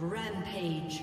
Rampage.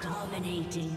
Dominating.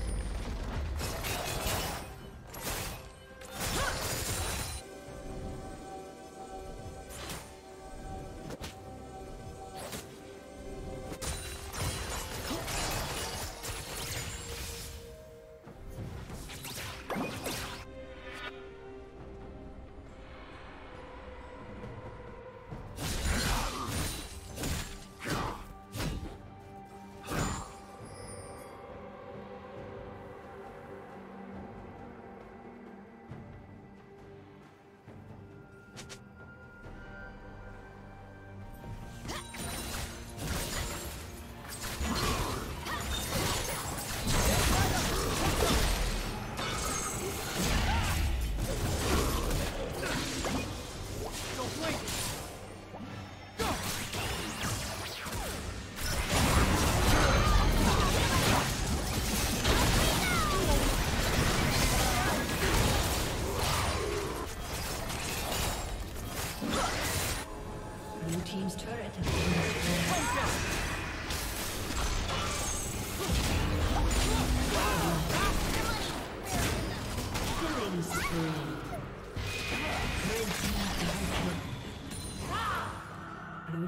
Blue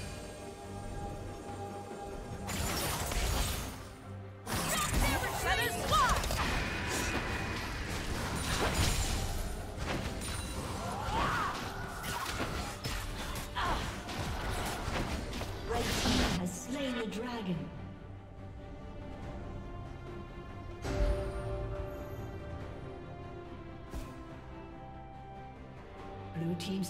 Red team has slain the dragon. Blue team's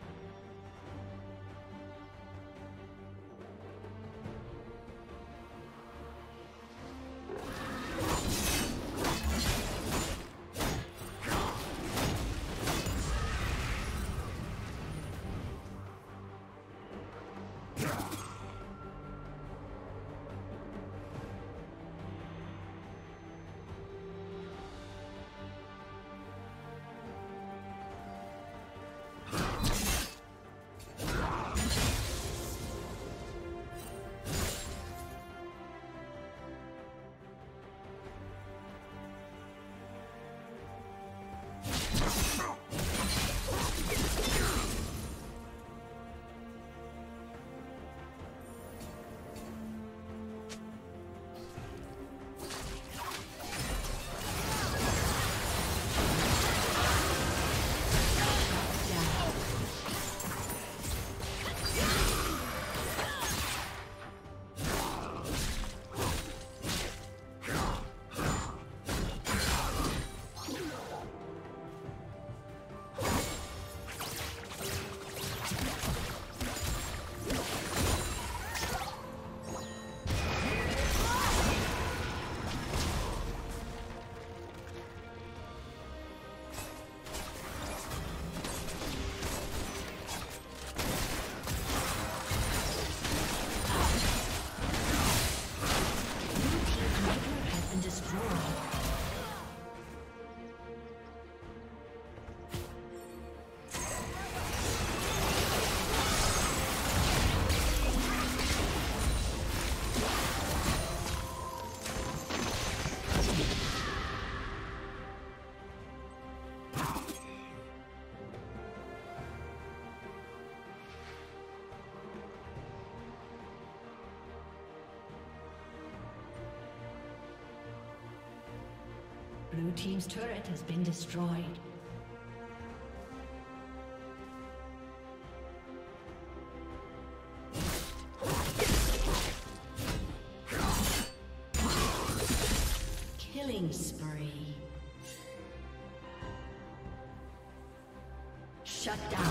Blue team's turret has been destroyed. Killing spree. Shut down.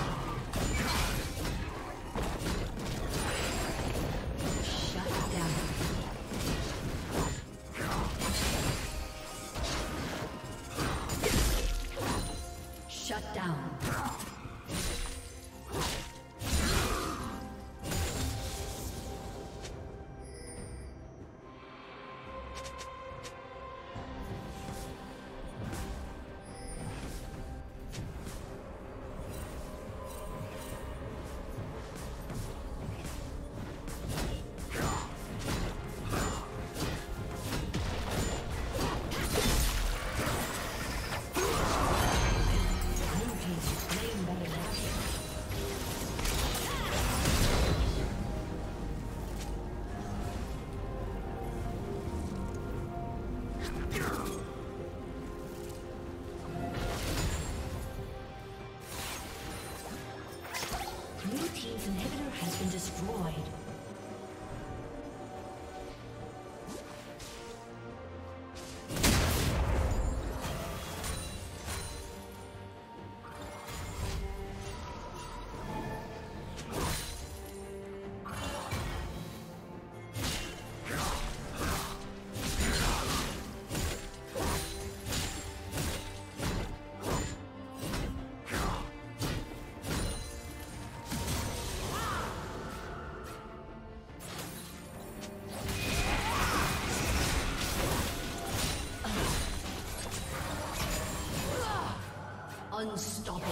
Unstoppable.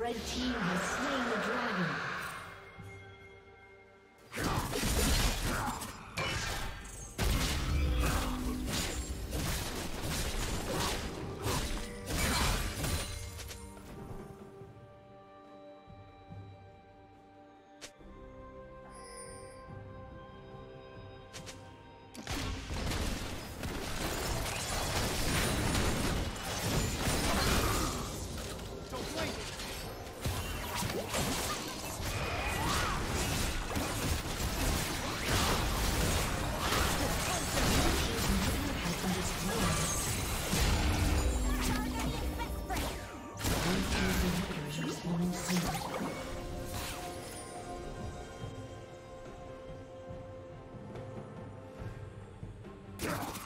Red team has slain the dragon. Yeah.